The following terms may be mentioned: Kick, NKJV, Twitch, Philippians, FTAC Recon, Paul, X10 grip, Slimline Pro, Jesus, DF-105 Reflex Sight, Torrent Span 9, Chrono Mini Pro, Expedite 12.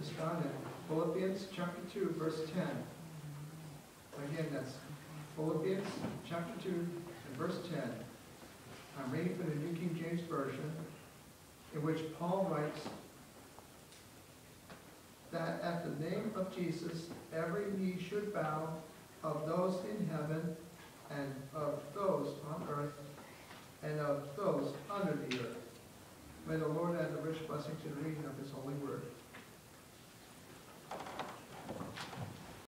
is found in Philippians chapter 2, verse 10. Again, that's Philippians chapter 2, and verse 10. I'm reading from the New King James Version, in which Paul writes that at the name of Jesus, every knee should bow, of those in heaven, and of those on earth, and of those under the earth. May the Lord add a rich blessing to the reading of his holy word.